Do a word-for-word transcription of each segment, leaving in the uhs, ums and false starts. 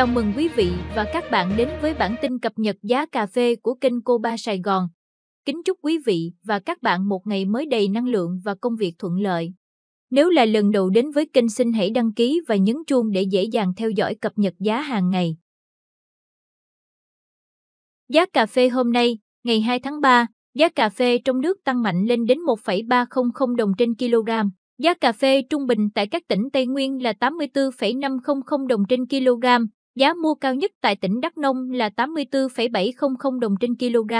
Chào mừng quý vị và các bạn đến với bản tin cập nhật giá cà phê của kênh Cô Ba Sài Gòn. Kính chúc quý vị và các bạn một ngày mới đầy năng lượng và công việc thuận lợi. Nếu là lần đầu đến với kênh xin hãy đăng ký và nhấn chuông để dễ dàng theo dõi cập nhật giá hàng ngày. Giá cà phê hôm nay, ngày hai tháng ba, giá cà phê trong nước tăng mạnh lên đến một phẩy ba không không đồng trên kg. Giá cà phê trung bình tại các tỉnh Tây Nguyên là tám mươi tư phẩy năm không không đồng trên kg. Giá mua cao nhất tại tỉnh Đắk Nông là tám mươi tư phẩy bảy không không đồng trên kg.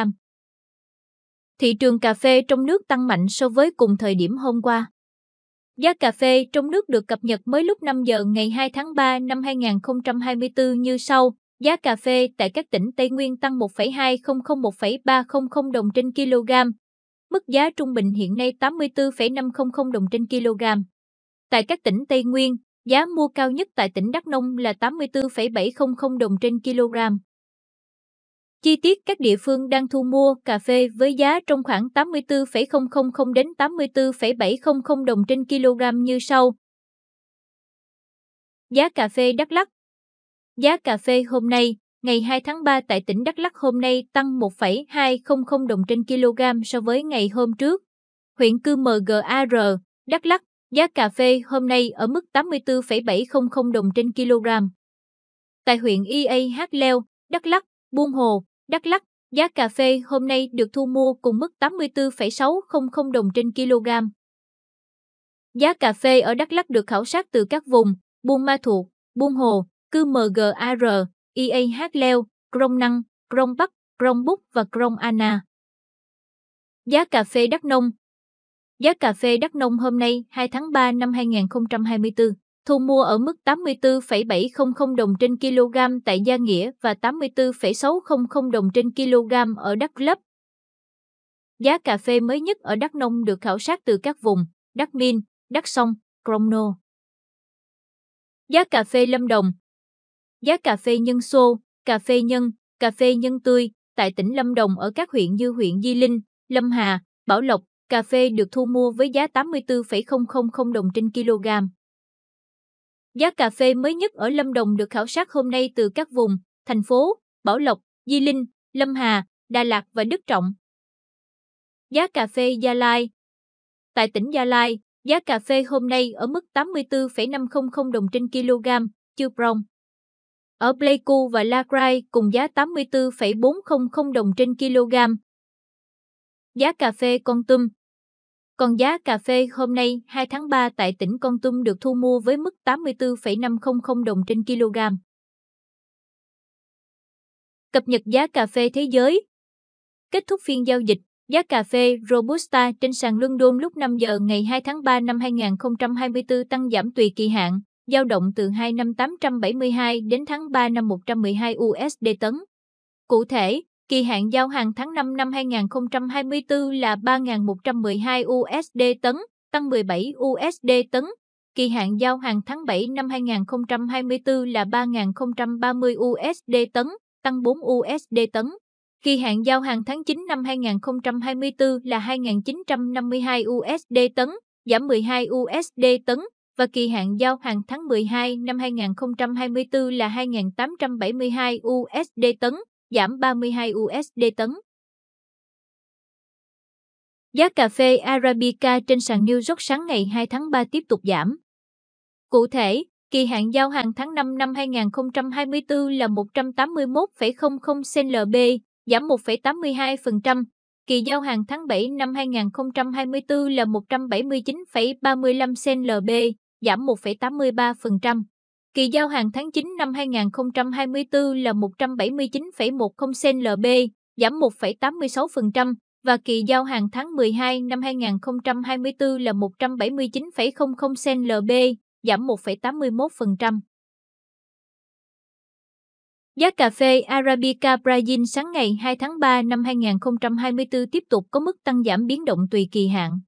Thị trường cà phê trong nước tăng mạnh so với cùng thời điểm hôm qua. Giá cà phê trong nước được cập nhật mới lúc năm giờ ngày hai tháng ba năm hai nghìn không trăm hai mươi tư như sau. Giá cà phê tại các tỉnh Tây Nguyên tăng một phẩy hai không không đến một phẩy ba không không đồng trên kg. Mức giá trung bình hiện nay tám mươi tư phẩy năm không không đồng trên kg. Tại các tỉnh Tây Nguyên, giá mua cao nhất tại tỉnh Đắk Nông là tám mươi tư phẩy bảy không không đồng trên kg. Chi tiết các địa phương đang thu mua cà phê với giá trong khoảng tám mươi tư phẩy không không không đến tám mươi tư phẩy bảy không không đồng trên kg như sau. Giá cà phê Đắk Lắk. Giá cà phê hôm nay, ngày hai tháng ba tại tỉnh Đắk Lắk hôm nay tăng một phẩy hai không không đồng trên kg so với ngày hôm trước. Huyện Cư M'gar, Đắk Lắk, giá cà phê hôm nay ở mức tám mươi tư phẩy bảy không không đồng trên kg. Tại huyện Ea H'leo, Đắk Lắk, Buôn Hồ, Đắk Lắk, giá cà phê hôm nay được thu mua cùng mức tám mươi tư phẩy sáu không không đồng trên kg. Giá cà phê ở Đắk Lắk được khảo sát từ các vùng Buôn Ma Thuột, Buôn Hồ, Cư M'gar, Ea H'leo, Krông Năng, Krông Bắc, Krông Búc và Krông Ana. Giá cà phê Đắk Nông. Giá cà phê Đắk Nông hôm nay hai tháng ba năm hai nghìn không trăm hai mươi tư thu mua ở mức tám mươi tư phẩy bảy không không đồng trên kg tại Gia Nghĩa và tám mươi tư phẩy sáu không không đồng trên kg ở Đắk Lấp. Giá cà phê mới nhất ở Đắk Nông được khảo sát từ các vùng Đắk Min, Đắk Sông, Krongno. Giá cà phê Lâm Đồng. Giá cà phê nhân xô, cà phê nhân, cà phê nhân tươi tại tỉnh Lâm Đồng ở các huyện như huyện Di Linh, Lâm Hà, Bảo Lộc, cà phê được thu mua với giá tám mươi tư phẩy không không không đồng trên kg. Giá cà phê mới nhất ở Lâm Đồng được khảo sát hôm nay từ các vùng, thành phố, Bảo Lộc, Di Linh, Lâm Hà, Đà Lạt và Đức Trọng. Giá cà phê Gia Lai. Tại tỉnh Gia Lai, giá cà phê hôm nay ở mức tám mươi tư phẩy năm không không đồng trên kg, Chư Prông. Ở Pleiku và La Grai cùng giá tám mươi tư phẩy bốn không không đồng trên kg. Giá cà phê Kon Tum. Còn giá cà phê hôm nay hai tháng ba tại tỉnh Kon Tum được thu mua với mức tám mươi tư phẩy năm không không đồng trên kg. Cập nhật giá cà phê thế giới. Kết thúc phiên giao dịch, giá cà phê Robusta trên sàn London lúc năm giờ ngày hai tháng ba năm hai nghìn không trăm hai mươi tư tăng giảm tùy kỳ hạn, giao động từ hai nghìn tám trăm bảy mươi hai đến tháng ba năm một trăm mười hai u ét đê tấn. Cụ thể, kỳ hạn giao hàng tháng năm năm hai nghìn không trăm hai mươi tư là ba nghìn một trăm mười hai u ét đê tấn, tăng mười bảy u ét đê tấn. Kỳ hạn giao hàng tháng bảy năm hai nghìn không trăm hai mươi tư là ba nghìn không trăm ba mươi u ét đê tấn, tăng bốn u ét đê tấn. Kỳ hạn giao hàng tháng chín năm hai nghìn không trăm hai mươi tư là hai nghìn chín trăm năm mươi hai u ét đê tấn, giảm mười hai u ét đê tấn. Và kỳ hạn giao hàng tháng mười hai năm hai nghìn không trăm hai mươi tư là hai nghìn tám trăm bảy mươi hai u ét đê tấn, giảm ba mươi hai u ét đê tấn. Giá cà phê Arabica trên sàn New York sáng ngày hai tháng ba tiếp tục giảm. Cụ thể, kỳ hạn giao hàng tháng năm năm hai nghìn không trăm hai mươi tư là một trăm tám mươi mốt phẩy không không xê lờ bê, giảm một phẩy tám mươi hai phần trăm. Kỳ giao hàng tháng bảy năm hai nghìn không trăm hai mươi tư là một trăm bảy mươi chín phẩy ba mươi lăm xê lờ bê, giảm một phẩy tám mươi ba phần trăm. Kỳ giao hàng tháng chín năm hai nghìn không trăm hai mươi tư là một trăm bảy mươi chín phẩy mười xê lờ bê, giảm một phẩy tám mươi sáu phần trăm. Và kỳ giao hàng tháng mười hai năm hai nghìn không trăm hai mươi tư là một trăm bảy mươi chín phẩy không không xê lờ bê, giảm một phẩy tám mươi mốt phần trăm. Giá cà phê Arabica Brazil sáng ngày hai tháng ba năm hai nghìn không trăm hai mươi tư tiếp tục có mức tăng giảm biến động tùy kỳ hạn.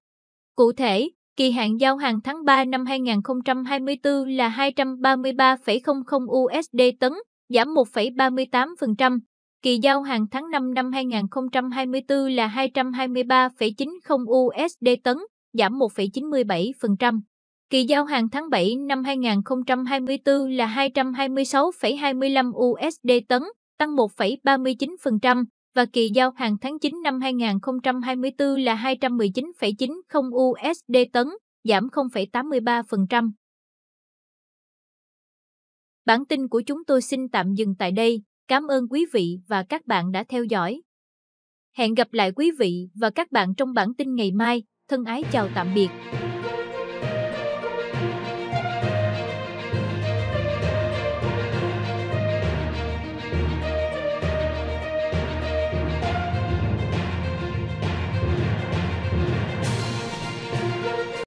Cụ thể, kỳ hạn giao hàng tháng ba năm hai nghìn không trăm hai mươi tư là hai trăm ba mươi ba phẩy không không u ét đê tấn, giảm một phẩy ba mươi tám phần trăm. Kỳ giao hàng tháng năm năm hai nghìn không trăm hai mươi tư là hai trăm hai mươi ba phẩy chín không u ét đê tấn, giảm một phẩy chín mươi bảy phần trăm. Kỳ giao hàng tháng bảy năm hai nghìn không trăm hai mươi tư là hai trăm hai mươi sáu phẩy hai lăm u ét đê tấn, tăng một phẩy ba mươi chín phần trăm, và kỳ giao hàng tháng chín năm hai nghìn không trăm hai mươi tư là hai trăm mười chín phẩy chín không u ét đê tấn, giảm không phẩy tám mươi ba phần trăm. Bản tin của chúng tôi xin tạm dừng tại đây. Cảm ơn quý vị và các bạn đã theo dõi. Hẹn gặp lại quý vị và các bạn trong bản tin ngày mai. Thân ái chào tạm biệt.